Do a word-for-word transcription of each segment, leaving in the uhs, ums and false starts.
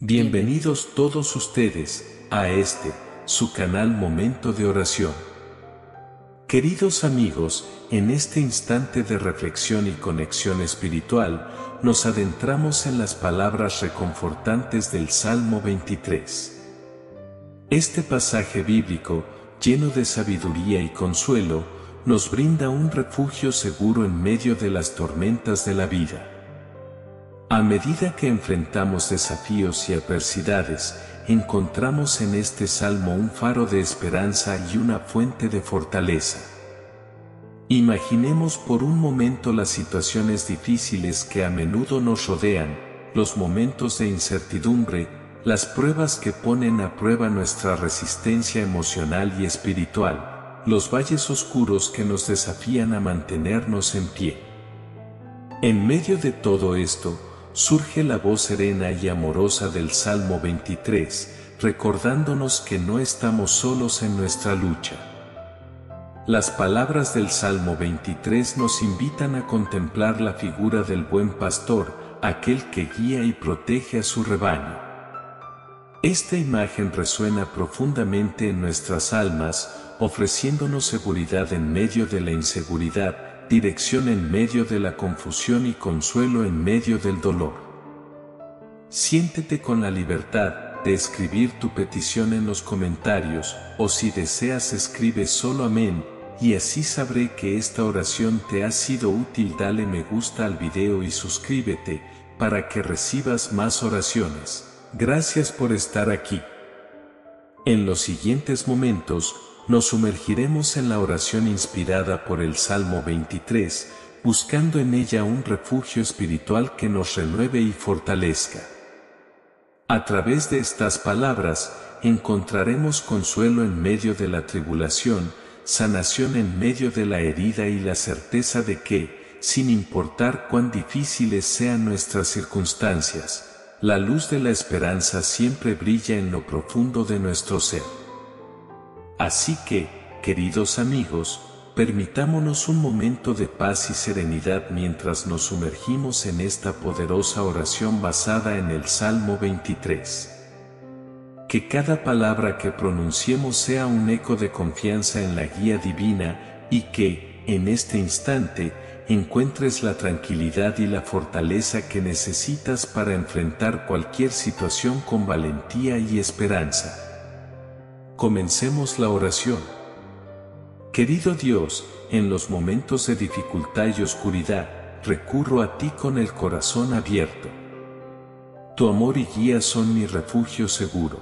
Bienvenidos todos ustedes a este, su canal Momento de Oración. Queridos amigos, en este instante de reflexión y conexión espiritual, nos adentramos en las palabras reconfortantes del Salmo veintitrés. Este pasaje bíblico, lleno de sabiduría y consuelo, nos brinda un refugio seguro en medio de las tormentas de la vida. A medida que enfrentamos desafíos y adversidades, encontramos en este salmo un faro de esperanza y una fuente de fortaleza. Imaginemos por un momento las situaciones difíciles que a menudo nos rodean, los momentos de incertidumbre, las pruebas que ponen a prueba nuestra resistencia emocional y espiritual, los valles oscuros que nos desafían a mantenernos en pie. En medio de todo esto, surge la voz serena y amorosa del Salmo veintitrés, recordándonos que no estamos solos en nuestra lucha. Las palabras del Salmo veintitrés nos invitan a contemplar la figura del buen pastor, aquel que guía y protege a su rebaño. Esta imagen resuena profundamente en nuestras almas, ofreciéndonos seguridad en medio de la inseguridad, dirección en medio de la confusión y consuelo en medio del dolor. Siéntete con la libertad de escribir tu petición en los comentarios, o si deseas escribe solo amén, y así sabré que esta oración te ha sido útil. Dale me gusta al video y suscríbete, para que recibas más oraciones. Gracias por estar aquí. En los siguientes momentos, nos sumergiremos en la oración inspirada por el Salmo veintitrés, buscando en ella un refugio espiritual que nos renueve y fortalezca. A través de estas palabras, encontraremos consuelo en medio de la tribulación, sanación en medio de la herida y la certeza de que, sin importar cuán difíciles sean nuestras circunstancias, la luz de la esperanza siempre brilla en lo profundo de nuestro ser. Así que, queridos amigos, permitámonos un momento de paz y serenidad mientras nos sumergimos en esta poderosa oración basada en el Salmo veintitrés. Que cada palabra que pronunciemos sea un eco de confianza en la guía divina, y que, en este instante, encuentres la tranquilidad y la fortaleza que necesitas para enfrentar cualquier situación con valentía y esperanza. Comencemos la oración. Querido Dios, en los momentos de dificultad y oscuridad, recurro a ti con el corazón abierto. Tu amor y guía son mi refugio seguro.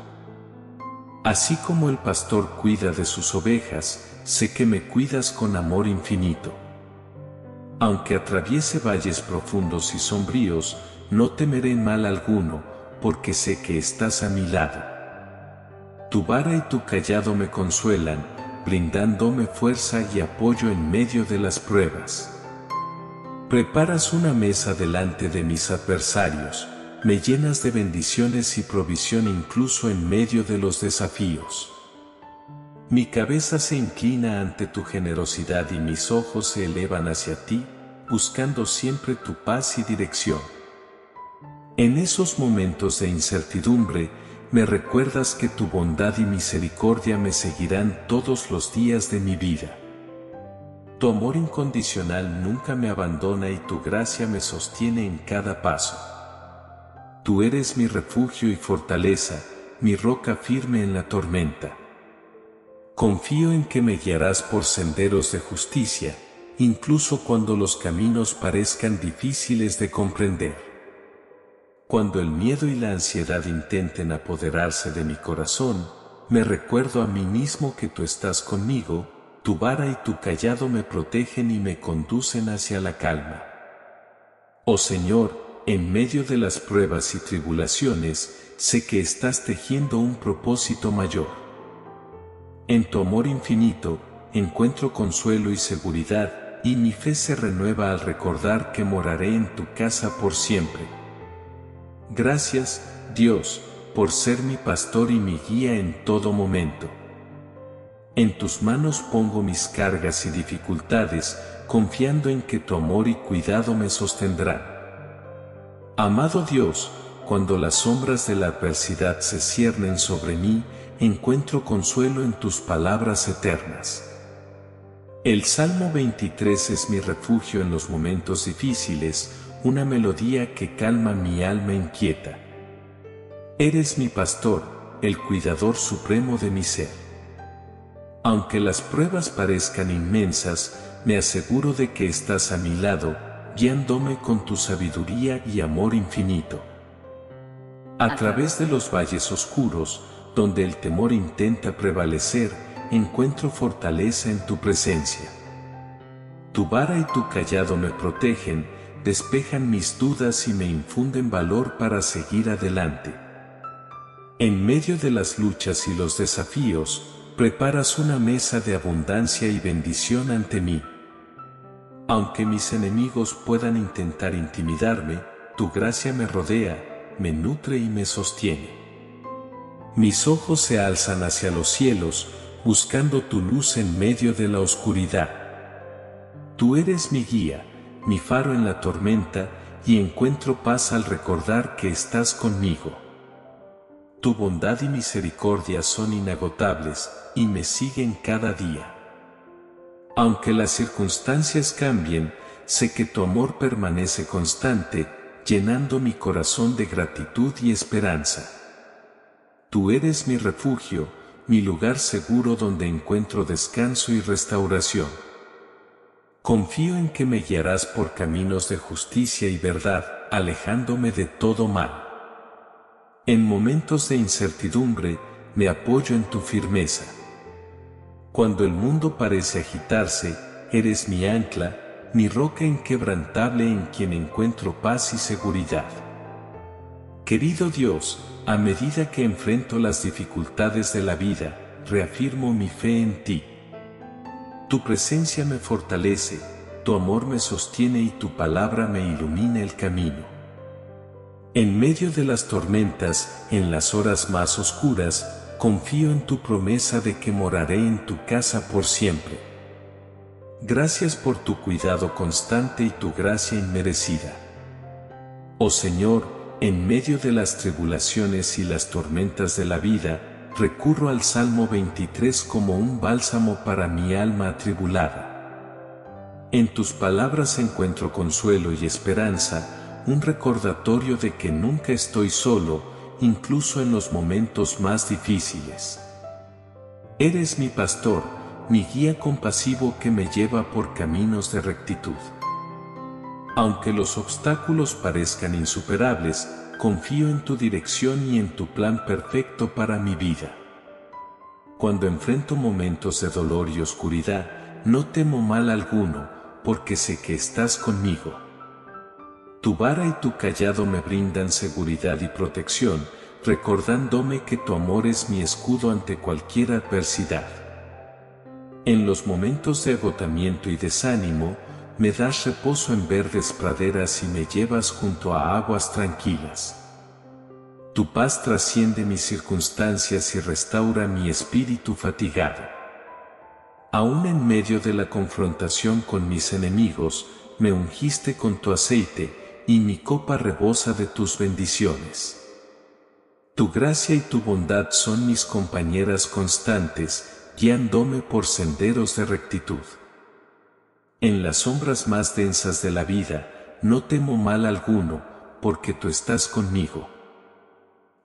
Así como el pastor cuida de sus ovejas, sé que me cuidas con amor infinito. Aunque atraviese valles profundos y sombríos, no temeré mal alguno, porque sé que estás a mi lado. Tu vara y tu callado me consuelan, brindándome fuerza y apoyo en medio de las pruebas. Preparas una mesa delante de mis adversarios, me llenas de bendiciones y provisión incluso en medio de los desafíos. Mi cabeza se inclina ante tu generosidad y mis ojos se elevan hacia ti, buscando siempre tu paz y dirección. En esos momentos de incertidumbre, me recuerdas que tu bondad y misericordia me seguirán todos los días de mi vida. Tu amor incondicional nunca me abandona y tu gracia me sostiene en cada paso. Tú eres mi refugio y fortaleza, mi roca firme en la tormenta. Confío en que me guiarás por senderos de justicia, incluso cuando los caminos parezcan difíciles de comprender. Cuando el miedo y la ansiedad intenten apoderarse de mi corazón, me recuerdo a mí mismo que tú estás conmigo, tu vara y tu callado me protegen y me conducen hacia la calma. Oh Señor, en medio de las pruebas y tribulaciones, sé que estás tejiendo un propósito mayor. En tu amor infinito, encuentro consuelo y seguridad, y mi fe se renueva al recordar que moraré en tu casa por siempre. Gracias, Dios, por ser mi pastor y mi guía en todo momento. En tus manos pongo mis cargas y dificultades, confiando en que tu amor y cuidado me sostendrán. Amado Dios, Cuando las sombras de la adversidad se ciernen sobre mí, encuentro consuelo en tus palabras eternas. El Salmo veintitrés es mi refugio en los momentos difíciles, una melodía que calma mi alma inquieta. Eres mi pastor, el cuidador supremo de mi ser. Aunque las pruebas parezcan inmensas, me aseguro de que estás a mi lado, guiándome con tu sabiduría y amor infinito. A través de los valles oscuros, donde el temor intenta prevalecer, encuentro fortaleza en tu presencia. Tu vara y tu callado me protegen, despejan mis dudas y me infunden valor para seguir adelante. En medio de las luchas y los desafíos, preparas una mesa de abundancia y bendición ante mí. Aunque mis enemigos puedan intentar intimidarme, tu gracia me rodea, me nutre y me sostiene. Mis ojos se alzan hacia los cielos, buscando tu luz en medio de la oscuridad. Tú eres mi guía, mi faro en la tormenta, y encuentro paz al recordar que estás conmigo. Tu bondad y misericordia son inagotables, y me siguen cada día. Aunque las circunstancias cambien, sé que tu amor permanece constante, llenando mi corazón de gratitud y esperanza. Tú eres mi refugio, mi lugar seguro donde encuentro descanso y restauración. Confío en que me guiarás por caminos de justicia y verdad, alejándome de todo mal. En momentos de incertidumbre, me apoyo en tu firmeza. Cuando el mundo parece agitarse, eres mi ancla, mi roca inquebrantable en quien encuentro paz y seguridad. Querido Dios, a medida que enfrento las dificultades de la vida, reafirmo mi fe en ti. Tu presencia me fortalece, tu amor me sostiene y tu palabra me ilumina el camino. En medio de las tormentas, en las horas más oscuras, confío en tu promesa de que moraré en tu casa por siempre. Gracias por tu cuidado constante y tu gracia inmerecida. Oh Señor, en medio de las tribulaciones y las tormentas de la vida, recurro al Salmo veintitrés como un bálsamo para mi alma atribulada. En tus palabras encuentro consuelo y esperanza, un recordatorio de que nunca estoy solo, incluso en los momentos más difíciles. Eres mi pastor, mi guía compasivo que me lleva por caminos de rectitud. Aunque los obstáculos parezcan insuperables, confío en tu dirección y en tu plan perfecto para mi vida. Cuando enfrento momentos de dolor y oscuridad, no temo mal alguno, porque sé que estás conmigo. Tu vara y tu callado me brindan seguridad y protección, recordándome que tu amor es mi escudo ante cualquier adversidad. En los momentos de agotamiento y desánimo, me das reposo en verdes praderas y me llevas junto a aguas tranquilas. Tu paz trasciende mis circunstancias y restaura mi espíritu fatigado. Aún en medio de la confrontación con mis enemigos, me ungiste con tu aceite, y mi copa rebosa de tus bendiciones. Tu gracia y tu bondad son mis compañeras constantes, guiándome por senderos de rectitud. En las sombras más densas de la vida, no temo mal alguno, porque tú estás conmigo.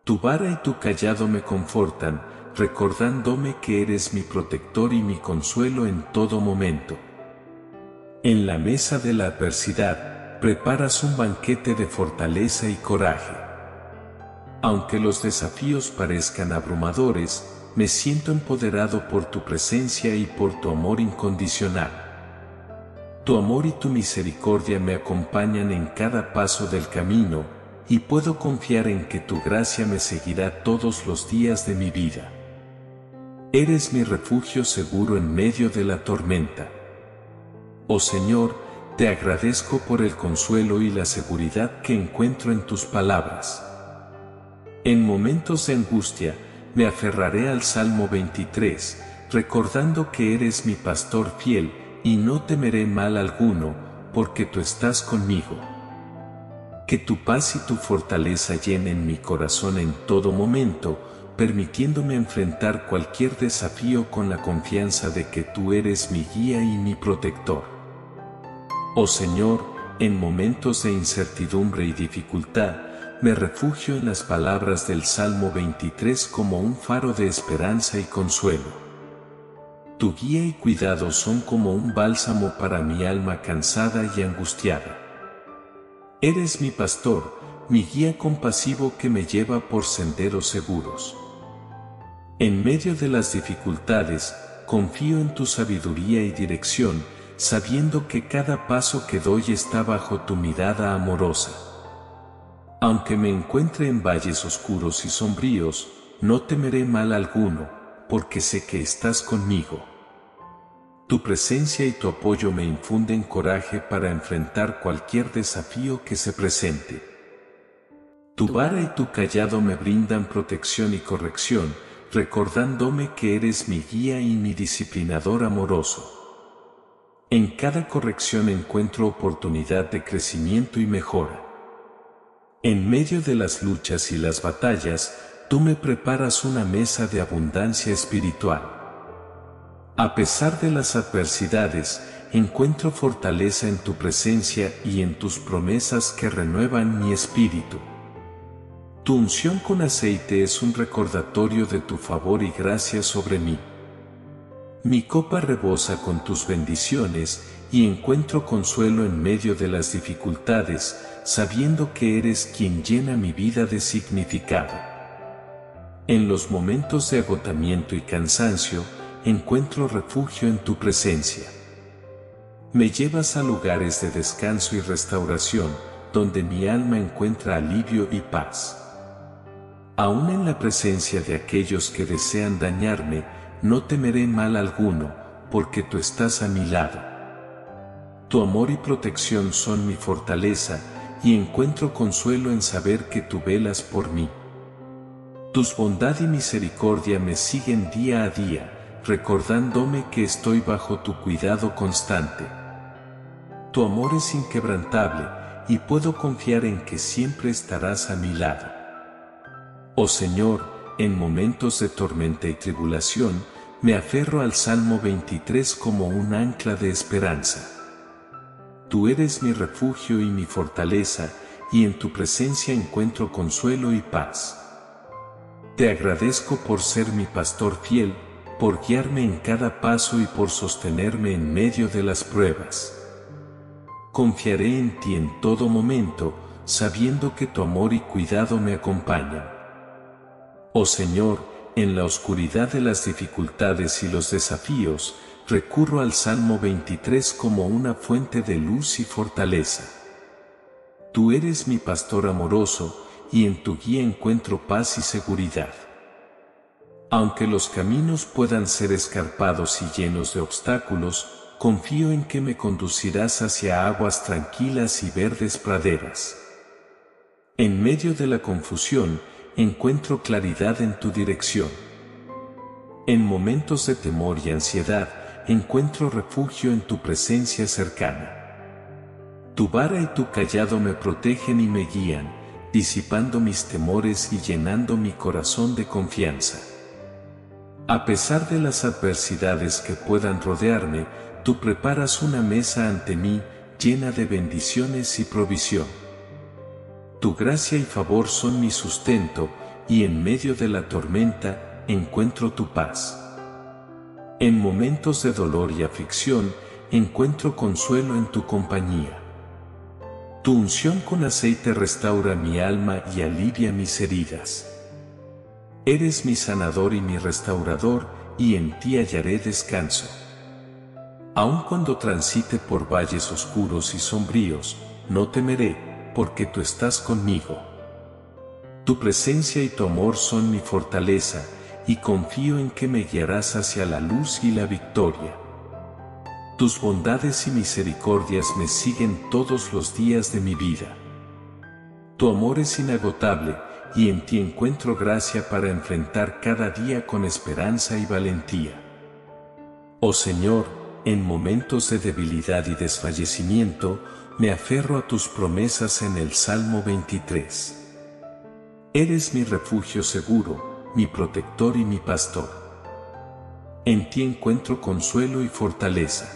Tu vara y tu callado me confortan, recordándome que eres mi protector y mi consuelo en todo momento. En la mesa de la adversidad, preparas un banquete de fortaleza y coraje. Aunque los desafíos parezcan abrumadores, me siento empoderado por tu presencia y por tu amor incondicional. Tu amor y tu misericordia me acompañan en cada paso del camino, y puedo confiar en que tu gracia me seguirá todos los días de mi vida. Eres mi refugio seguro en medio de la tormenta. Oh Señor, te agradezco por el consuelo y la seguridad que encuentro en tus palabras. En momentos de angustia, me aferraré al Salmo veintitrés, recordando que eres mi pastor fiel, y no temeré mal alguno, porque tú estás conmigo. Que tu paz y tu fortaleza llenen mi corazón en todo momento, permitiéndome enfrentar cualquier desafío con la confianza de que tú eres mi guía y mi protector. Oh Señor, en momentos de incertidumbre y dificultad, me refugio en las palabras del Salmo veintitrés como un faro de esperanza y consuelo. Tu guía y cuidado son como un bálsamo para mi alma cansada y angustiada. Eres mi pastor, mi guía compasivo que me lleva por senderos seguros. En medio de las dificultades, confío en tu sabiduría y dirección, sabiendo que cada paso que doy está bajo tu mirada amorosa. Aunque me encuentre en valles oscuros y sombríos, no temeré mal alguno, porque sé que estás conmigo. Tu presencia y tu apoyo me infunden coraje para enfrentar cualquier desafío que se presente. Tu vara y tu callado me brindan protección y corrección, recordándome que eres mi guía y mi disciplinador amoroso. En cada corrección encuentro oportunidad de crecimiento y mejora. En medio de las luchas y las batallas, tú me preparas una mesa de abundancia espiritual. A pesar de las adversidades, encuentro fortaleza en tu presencia y en tus promesas que renuevan mi espíritu. Tu unción con aceite es un recordatorio de tu favor y gracia sobre mí. Mi copa rebosa con tus bendiciones y encuentro consuelo en medio de las dificultades, sabiendo que eres quien llena mi vida de significado. En los momentos de agotamiento y cansancio, encuentro refugio en tu presencia. Me llevas a lugares de descanso y restauración, donde mi alma encuentra alivio y paz. Aún en la presencia de aquellos que desean dañarme, no temeré mal alguno, porque tú estás a mi lado. Tu amor y protección son mi fortaleza, y encuentro consuelo en saber que tú velas por mí. Tus bondad y misericordia me siguen día a día, recordándome que estoy bajo tu cuidado constante. Tu amor es inquebrantable, y puedo confiar en que siempre estarás a mi lado. Oh Señor, en momentos de tormenta y tribulación, me aferro al Salmo veintitrés como un ancla de esperanza. Tú eres mi refugio y mi fortaleza, y en tu presencia encuentro consuelo y paz. Te agradezco por ser mi pastor fiel, por guiarme en cada paso y por sostenerme en medio de las pruebas. Confiaré en ti en todo momento, sabiendo que tu amor y cuidado me acompañan. Oh Señor, en la oscuridad de las dificultades y los desafíos, recurro al Salmo veintitrés como una fuente de luz y fortaleza. Tú eres mi pastor amoroso, y en tu guía encuentro paz y seguridad. Aunque los caminos puedan ser escarpados y llenos de obstáculos, confío en que me conducirás hacia aguas tranquilas y verdes praderas. En medio de la confusión, encuentro claridad en tu dirección. En momentos de temor y ansiedad, encuentro refugio en tu presencia cercana. Tu vara y tu callado me protegen y me guían, disipando mis temores y llenando mi corazón de confianza. A pesar de las adversidades que puedan rodearme, tú preparas una mesa ante mí, llena de bendiciones y provisión. Tu gracia y favor son mi sustento, y en medio de la tormenta, encuentro tu paz. En momentos de dolor y aflicción, encuentro consuelo en tu compañía. Tu unción con aceite restaura mi alma y alivia mis heridas. Eres mi sanador y mi restaurador, y en ti hallaré descanso. Aun cuando transite por valles oscuros y sombríos, no temeré, porque tú estás conmigo. Tu presencia y tu amor son mi fortaleza, y confío en que me guiarás hacia la luz y la victoria. Tus bondades y misericordias me siguen todos los días de mi vida. Tu amor es inagotable, y en ti encuentro gracia para enfrentar cada día con esperanza y valentía. Oh Señor, en momentos de debilidad y desfallecimiento, me aferro a tus promesas en el Salmo veintitrés. Eres mi refugio seguro, mi protector y mi pastor. En ti encuentro consuelo y fortaleza.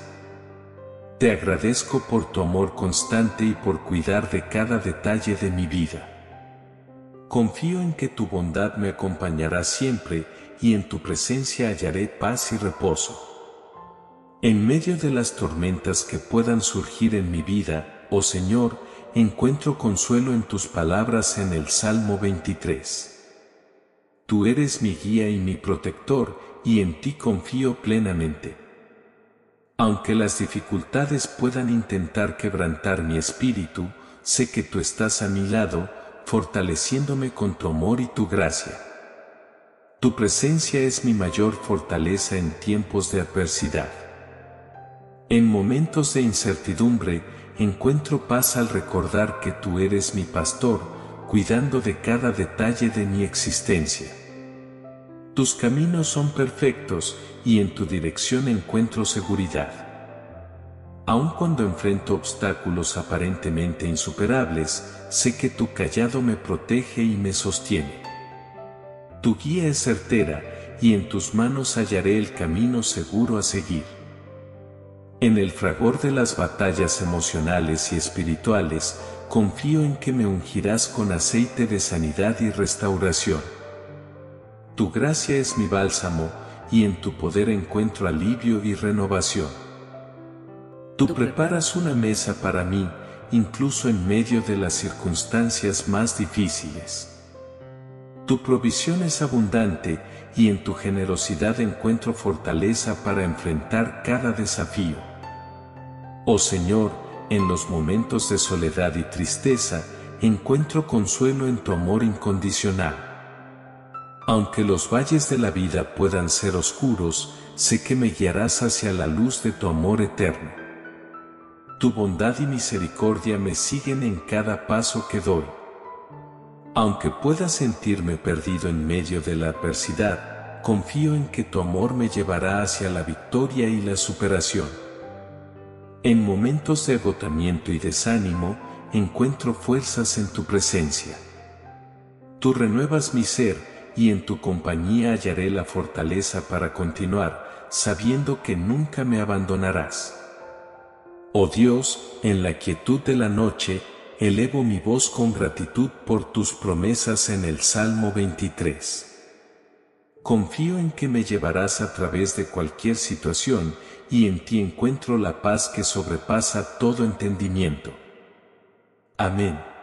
Te agradezco por tu amor constante y por cuidar de cada detalle de mi vida. Confío en que tu bondad me acompañará siempre, y en tu presencia hallaré paz y reposo. En medio de las tormentas que puedan surgir en mi vida, oh Señor, encuentro consuelo en tus palabras en el Salmo veintitrés. Tú eres mi guía y mi protector, y en ti confío plenamente. Aunque las dificultades puedan intentar quebrantar mi espíritu, sé que tú estás a mi lado, fortaleciéndome con tu amor y tu gracia. Tu presencia es mi mayor fortaleza en tiempos de adversidad. En momentos de incertidumbre, encuentro paz al recordar que tú eres mi pastor, cuidando de cada detalle de mi existencia. Tus caminos son perfectos, y en tu dirección encuentro seguridad. Aun cuando enfrento obstáculos aparentemente insuperables, sé que tu callado me protege y me sostiene. Tu guía es certera, y en tus manos hallaré el camino seguro a seguir. En el fragor de las batallas emocionales y espirituales, confío en que me ungirás con aceite de sanidad y restauración. Tu gracia es mi bálsamo, y en tu poder encuentro alivio y renovación. Tú preparas una mesa para mí, incluso en medio de las circunstancias más difíciles. Tu provisión es abundante, y en tu generosidad encuentro fortaleza para enfrentar cada desafío. Oh Señor, en los momentos de soledad y tristeza, encuentro consuelo en tu amor incondicional. Aunque los valles de la vida puedan ser oscuros, sé que me guiarás hacia la luz de tu amor eterno. Tu bondad y misericordia me siguen en cada paso que doy. Aunque pueda sentirme perdido en medio de la adversidad, confío en que tu amor me llevará hacia la victoria y la superación. En momentos de agotamiento y desánimo, encuentro fuerzas en tu presencia. Tú renuevas mi ser, y en tu compañía hallaré la fortaleza para continuar, sabiendo que nunca me abandonarás. Oh Dios, en la quietud de la noche, elevo mi voz con gratitud por tus promesas en el Salmo veintitrés. Confío en que me llevarás a través de cualquier situación, y en ti encuentro la paz que sobrepasa todo entendimiento. Amén.